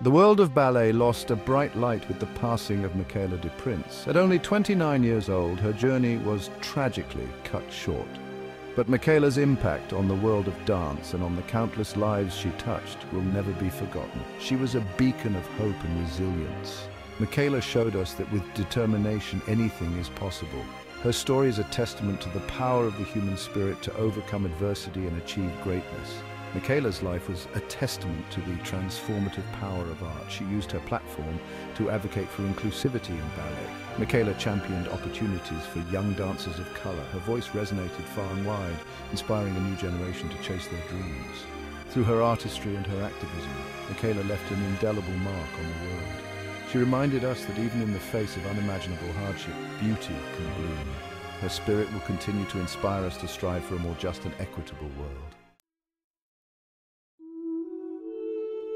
The world of ballet lost a bright light with the passing of Michaela DePrince. At only 29 years old, her journey was tragically cut short. But Michaela's impact on the world of dance and on the countless lives she touched will never be forgotten. She was a beacon of hope and resilience. Michaela showed us that with determination, anything is possible. Her story is a testament to the power of the human spirit to overcome adversity and achieve greatness. Michaela's life was a testament to the transformative power of art. She used her platform to advocate for inclusivity in ballet. Michaela championed opportunities for young dancers of color. Her voice resonated far and wide, inspiring a new generation to chase their dreams. Through her artistry and her activism, Michaela left an indelible mark on the world. She reminded us that even in the face of unimaginable hardship, beauty can bloom. Her spirit will continue to inspire us to strive for a more just and equitable world.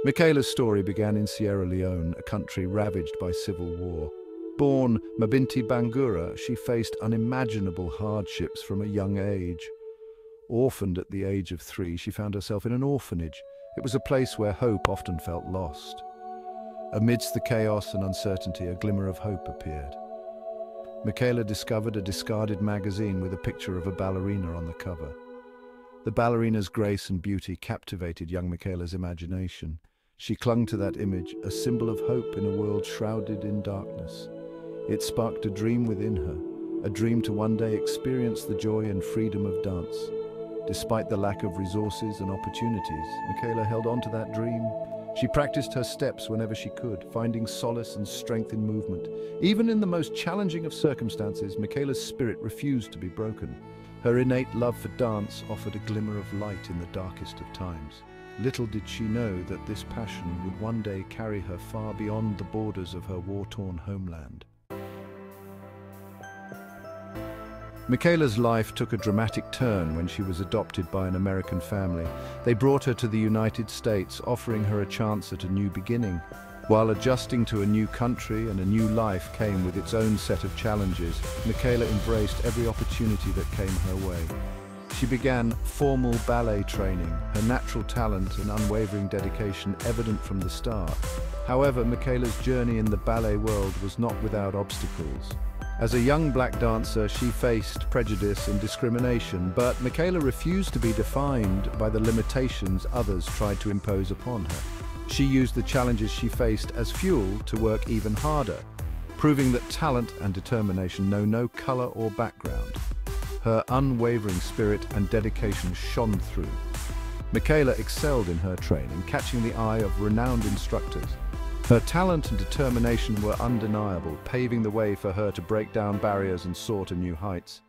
Michaela's story began in Sierra Leone, a country ravaged by civil war. Born Mabinti Bangura, she faced unimaginable hardships from a young age. Orphaned at the age of 3, she found herself in an orphanage. It was a place where hope often felt lost. Amidst the chaos and uncertainty, a glimmer of hope appeared. Michaela discovered a discarded magazine with a picture of a ballerina on the cover. The ballerina's grace and beauty captivated young Michaela's imagination. She clung to that image, a symbol of hope in a world shrouded in darkness. It sparked a dream within her, a dream to one day experience the joy and freedom of dance. Despite the lack of resources and opportunities, Michaela held on to that dream. She practiced her steps whenever she could, finding solace and strength in movement. Even in the most challenging of circumstances, Michaela's spirit refused to be broken. Her innate love for dance offered a glimmer of light in the darkest of times. Little did she know that this passion would one day carry her far beyond the borders of her war-torn homeland. Michaela's life took a dramatic turn when she was adopted by an American family. They brought her to the United States, offering her a chance at a new beginning. While adjusting to a new country and a new life came with its own set of challenges, Michaela embraced every opportunity that came her way. She began formal ballet training, her natural talent and unwavering dedication evident from the start. However, Michaela's journey in the ballet world was not without obstacles. As a young black dancer, she faced prejudice and discrimination, but Michaela refused to be defined by the limitations others tried to impose upon her. She used the challenges she faced as fuel to work even harder, proving that talent and determination know no color or background. Her unwavering spirit and dedication shone through. Michaela excelled in her training, catching the eye of renowned instructors. Her talent and determination were undeniable, paving the way for her to break down barriers and soar to new heights.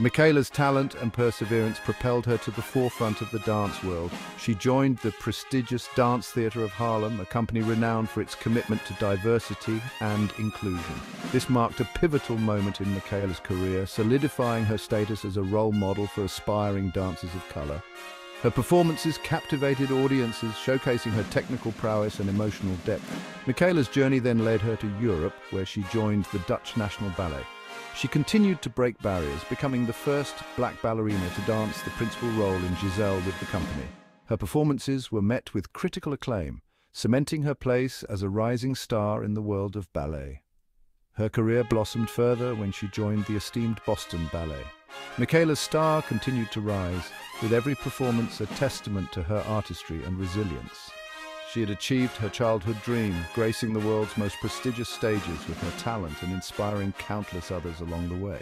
Michaela's talent and perseverance propelled her to the forefront of the dance world. She joined the prestigious Dance Theatre of Harlem, a company renowned for its commitment to diversity and inclusion. This marked a pivotal moment in Michaela's career, solidifying her status as a role model for aspiring dancers of color. Her performances captivated audiences, showcasing her technical prowess and emotional depth. Michaela's journey then led her to Europe, where she joined the Dutch National Ballet. She continued to break barriers, becoming the first black ballerina to dance the principal role in Giselle with the company. Her performances were met with critical acclaim, cementing her place as a rising star in the world of ballet. Her career blossomed further when she joined the esteemed Boston Ballet. Michaela's star continued to rise, with every performance a testament to her artistry and resilience. She had achieved her childhood dream, gracing the world's most prestigious stages with her talent and inspiring countless others along the way.